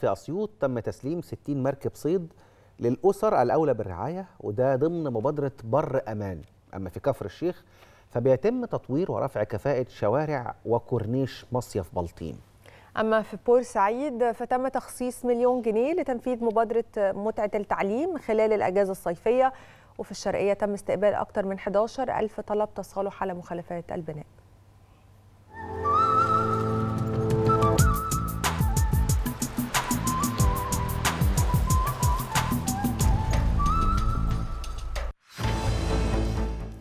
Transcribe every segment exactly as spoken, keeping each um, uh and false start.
في اسيوط تم تسليم ستين مركب صيد للاسر الاولى بالرعايه، وده ضمن مبادره بر امان. اما في كفر الشيخ فبيتم تطوير ورفع كفاءه شوارع وكورنيش مصيف بلتيم. أما في بورسعيد فتم تخصيص مليون جنيه لتنفيذ مبادرة متعة التعليم خلال الأجازة الصيفية، وفي الشرقية تم استقبال أكثر من أحد عشر ألف طلب تصالح على مخالفات البناء.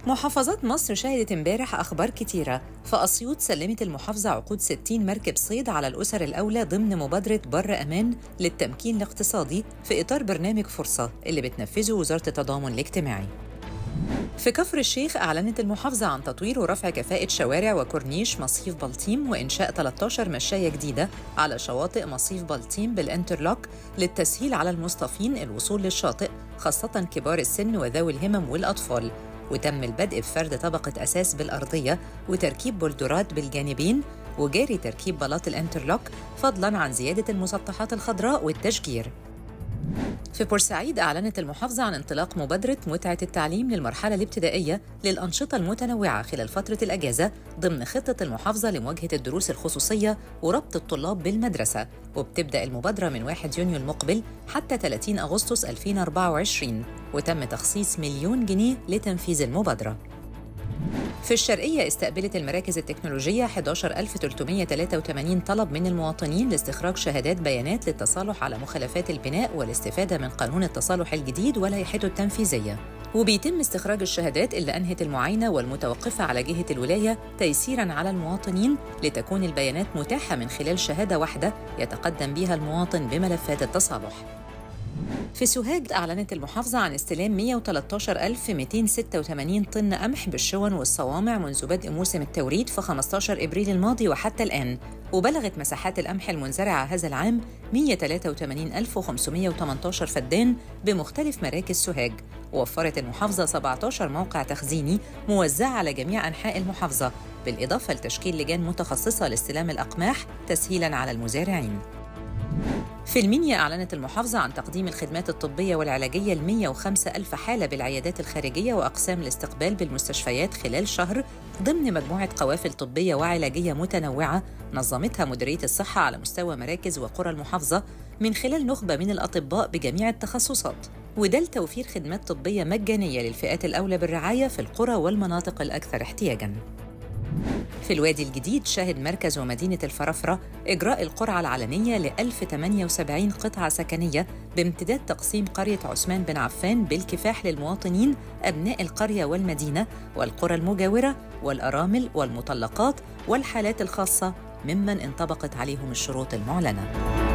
محافظات مصر شهدت امبارح أخبار كتيرة. فأسيوط سلمت المحافظة عقود ستين مركب صيد على الأسر الأولى ضمن مبادرة بر أمان للتمكين الاقتصادي في إطار برنامج فرصة اللي بتنفذه وزارة التضامن الاجتماعي. في كفر الشيخ أعلنت المحافظة عن تطوير ورفع كفاءة شوارع وكورنيش مصيف بلتيم وإنشاء ثلاث عشرة مشاية جديدة على شواطئ مصيف بلتيم بالأنترلوك للتسهيل على المصطفين الوصول للشاطئ، خاصة كبار السن وذوي الهمم والأطفال. وتم البدء بفرد طبقة أساس بالأرضية وتركيب بولدرات بالجانبين وجاري تركيب بلاط الأنترلوك، فضلاً عن زيادة المسطحات الخضراء والتشجير. في بورسعيد أعلنت المحافظة عن انطلاق مبادرة متعة التعليم للمرحلة الابتدائية للأنشطة المتنوعة خلال فترة الأجازة ضمن خطة المحافظة لمواجهة الدروس الخصوصية وربط الطلاب بالمدرسة، وبتبدأ المبادرة من واحد يونيو المقبل حتى ثلاثين أغسطس ألفين وأربعة وعشرين، وتم تخصيص مليون جنيه لتنفيذ المبادرة. في الشرقية استقبلت المراكز التكنولوجية أحد عشر ألف وثلاثمائة وثلاثة وثمانين طلب من المواطنين لاستخراج شهادات بيانات للتصالح على مخالفات البناء والاستفادة من قانون التصالح الجديد ولائحته التنفيذية، وبيتم استخراج الشهادات اللي أنهت المعاينة والمتوقفة على جهة الولاية تيسيراً على المواطنين، لتكون البيانات متاحة من خلال شهادة واحدة يتقدم بها المواطن بملفات التصالح. في سوهاج أعلنت المحافظة عن استلام مئة وثلاثة عشر ألف ومئتين وستة وثمانين طن قمح بالشون والصوامع منذ بدء موسم التوريد في خمسة عشر إبريل الماضي وحتى الآن، وبلغت مساحات القمح المنزرعة هذا العام مئة وثلاثة وثمانين ألف وخمسمائة وثمانية عشر فدان بمختلف مراكز سوهاج. ووفرت المحافظة سبعة عشر موقع تخزيني موزع على جميع أنحاء المحافظة، بالإضافة لتشكيل لجان متخصصة لاستلام الأقماح تسهيلاً على المزارعين. في المنيا أعلنت المحافظة عن تقديم الخدمات الطبية والعلاجية ل مئة وخمسة ألف حالة بالعيادات الخارجية وأقسام الاستقبال بالمستشفيات خلال شهر ضمن مجموعة قوافل طبية وعلاجية متنوعة نظمتها مديرية الصحة على مستوى مراكز وقرى المحافظة من خلال نخبة من الأطباء بجميع التخصصات، وده لتوفير خدمات طبية مجانية للفئات الأولى بالرعاية في القرى والمناطق الأكثر احتياجاً. في الوادي الجديد شهد مركز ومدينة الفرافرة إجراء القرعة العلنية ل ألف وثمانية وسبعين قطعة سكنية بامتداد تقسيم قرية عثمان بن عفان بالكفاح للمواطنين أبناء القرية والمدينة والقرى المجاورة والأرامل والمطلقات والحالات الخاصة ممن انطبقت عليهم الشروط المعلنة.